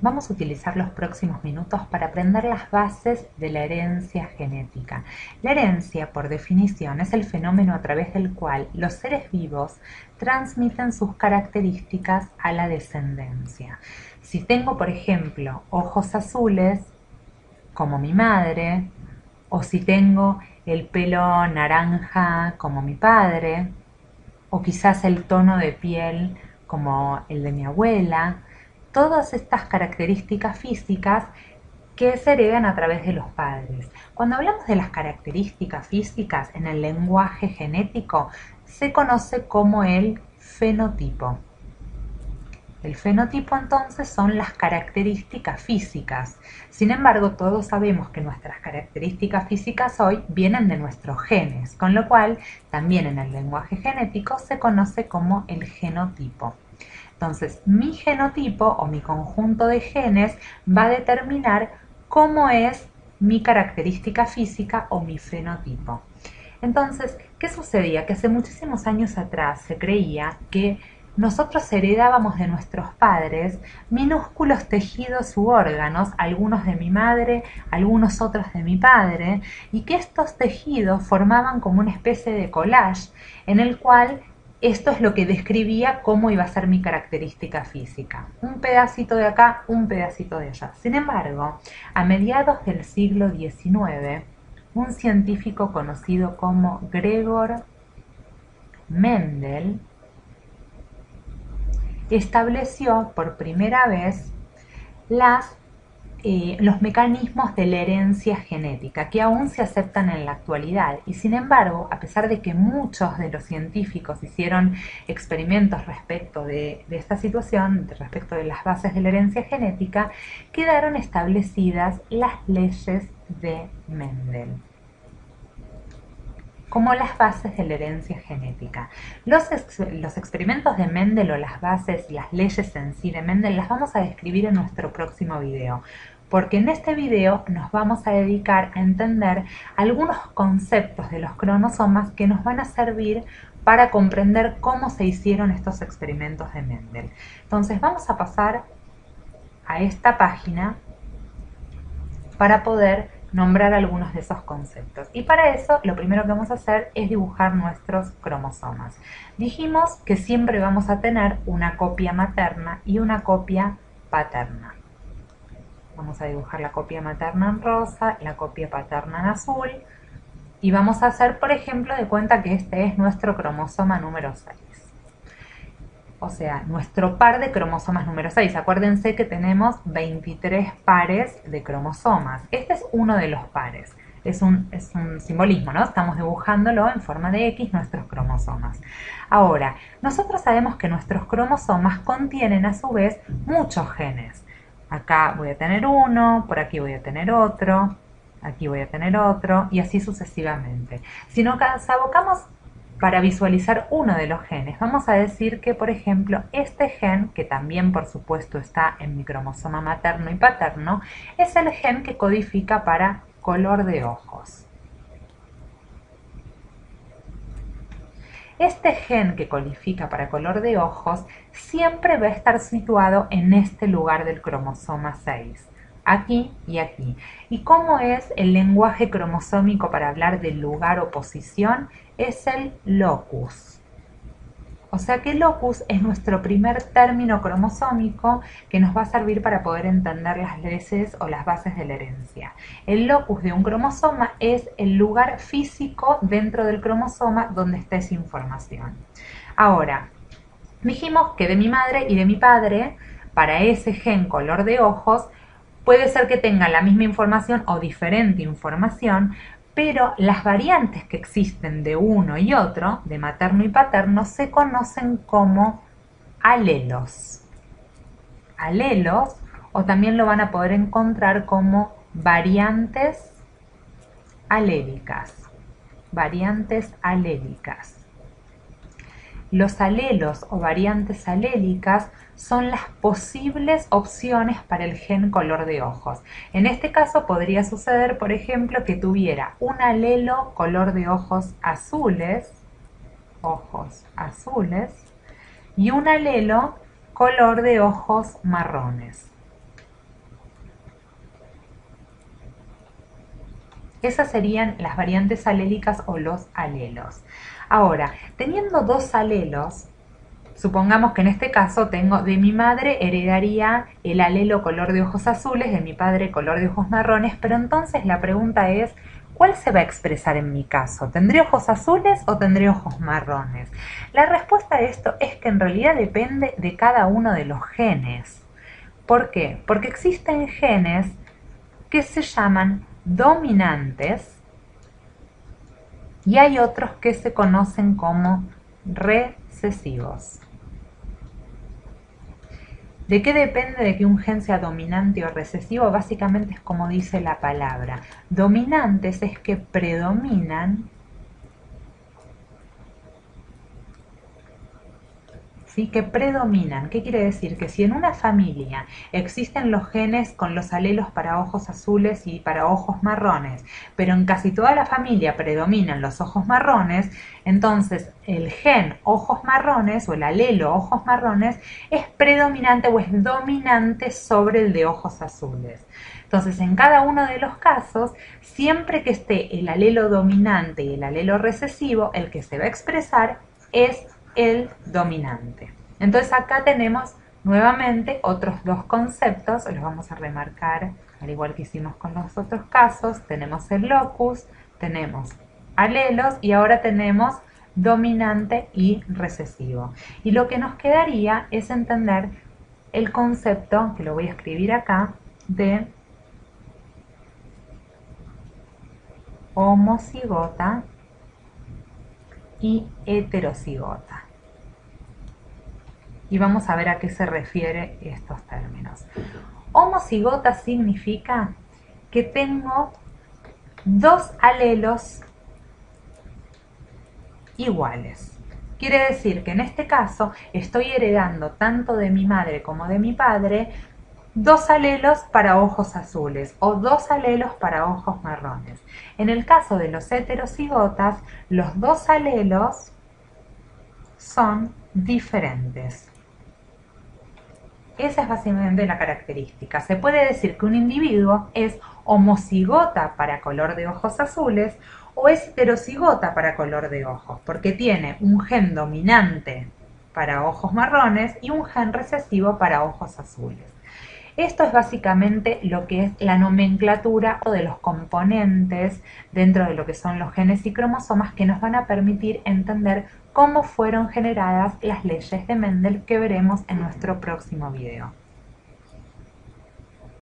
Vamos a utilizar los próximos minutos para aprender las bases de la herencia genética. La herencia, por definición, es el fenómeno a través del cual los seres vivos transmiten sus características a la descendencia. Si tengo, por ejemplo, ojos azules, como mi madre, o si tengo el pelo naranja, como mi padre, o quizás el tono de piel, como el de mi abuela, todas estas características físicas que se heredan a través de los padres. Cuando hablamos de las características físicas en el lenguaje genético, se conoce como el fenotipo. El fenotipo, entonces, son las características físicas. Sin embargo, todos sabemos que nuestras características físicas hoy vienen de nuestros genes, con lo cual también en el lenguaje genético se conoce como el genotipo. Entonces, mi genotipo o mi conjunto de genes va a determinar cómo es mi característica física o mi fenotipo. Entonces, ¿qué sucedía? Que hace muchísimos años atrás se creía que nosotros heredábamos de nuestros padres minúsculos tejidos u órganos, algunos de mi madre, algunos otros de mi padre, y que estos tejidos formaban como una especie de collage en el cual esto es lo que describía cómo iba a ser mi característica física. Un pedacito de acá, un pedacito de allá. Sin embargo, a mediados del siglo XIX, un científico conocido como Gregor Mendel estableció por primera vez los mecanismos de la herencia genética, que aún se aceptan en la actualidad. Y sin embargo, a pesar de que muchos de los científicos hicieron experimentos respecto de esta situación, respecto de las bases de la herencia genética, quedaron establecidas las leyes de Mendel como las bases de la herencia genética. Los experimentos de Mendel o las bases y las leyes en sí de Mendel las vamos a describir en nuestro próximo video, porque en este video nos vamos a dedicar a entender algunos conceptos de los cromosomas que nos van a servir para comprender cómo se hicieron estos experimentos de Mendel. Entonces vamos a pasar a esta página para poder nombrar algunos de esos conceptos. Y para eso, lo primero que vamos a hacer es dibujar nuestros cromosomas. Dijimos que siempre vamos a tener una copia materna y una copia paterna. Vamos a dibujar la copia materna en rosa, la copia paterna en azul, y vamos a hacer, por ejemplo, de cuenta que este es nuestro cromosoma número 6. O sea, nuestro par de cromosomas número 6. Acuérdense que tenemos 23 pares de cromosomas. Este es uno de los pares. Es un simbolismo, ¿no? Estamos dibujándolo en forma de X nuestros cromosomas. Ahora, nosotros sabemos que nuestros cromosomas contienen a su vez muchos genes. Acá voy a tener uno, por aquí voy a tener otro, aquí voy a tener otro, y así sucesivamente. Si nos abocamos para visualizar uno de los genes, vamos a decir que, por ejemplo, este gen, que también por supuesto está en mi cromosoma materno y paterno, es el gen que codifica para color de ojos. Este gen que codifica para color de ojos siempre va a estar situado en este lugar del cromosoma 6. Aquí y aquí. ¿Y cómo es el lenguaje cromosómico para hablar del lugar o posición? Es el locus. O sea que el locus es nuestro primer término cromosómico que nos va a servir para poder entender las leyes o las bases de la herencia. El locus de un cromosoma es el lugar físico dentro del cromosoma donde está esa información. Ahora, dijimos que de mi madre y de mi padre, para ese gen color de ojos, puede ser que tengan la misma información o diferente información, pero las variantes que existen de uno y otro, de materno y paterno, se conocen como alelos. Alelos, o también lo van a poder encontrar como variantes alélicas. Variantes alélicas. Los alelos o variantes alélicas son las posibles opciones para el gen color de ojos. En este caso podría suceder, por ejemplo, que tuviera un alelo color de ojos azules, y un alelo color de ojos marrones. Esas serían las variantes alélicas o los alelos. Ahora, teniendo dos alelos, supongamos que en este caso tengo de mi madre heredaría el alelo color de ojos azules, de mi padre color de ojos marrones, pero entonces la pregunta es, ¿cuál se va a expresar en mi caso? ¿Tendré ojos azules o tendré ojos marrones? La respuesta a esto es que en realidad depende de cada uno de los genes. ¿Por qué? Porque existen genes que se llaman dominantes y hay otros que se conocen como recesivos. ¿De qué depende de que un gen sea dominante o recesivo? Básicamente es como dice la palabra. Dominantes es que predominan, ¿sí? Que predominan. ¿Qué quiere decir? Que si en una familia existen los genes con los alelos para ojos azules y para ojos marrones, pero en casi toda la familia predominan los ojos marrones, entonces el gen ojos marrones o el alelo ojos marrones es predominante o es dominante sobre el de ojos azules. Entonces, en cada uno de los casos, siempre que esté el alelo dominante y el alelo recesivo, el que se va a expresar es el dominante. Entonces acá tenemos nuevamente otros dos conceptos, los vamos a remarcar al igual que hicimos con los otros casos. Tenemos el locus, tenemos alelos y ahora tenemos dominante y recesivo. Y lo que nos quedaría es entender el concepto, que lo voy a escribir acá, de homocigota y heterocigota. Y vamos a ver a qué se refiere estos términos. Homocigota significa que tengo dos alelos iguales. Quiere decir que en este caso estoy heredando tanto de mi madre como de mi padre dos alelos para ojos azules o dos alelos para ojos marrones. En el caso de los heterocigotas, los dos alelos son diferentes. Esa es básicamente la característica. Se puede decir que un individuo es homocigota para color de ojos azules o es heterocigota para color de ojos, porque tiene un gen dominante para ojos marrones y un gen recesivo para ojos azules. Esto es básicamente lo que es la nomenclatura de los componentes dentro de lo que son los genes y cromosomas que nos van a permitir entender cómo fueron generadas las leyes de Mendel que veremos en nuestro próximo video.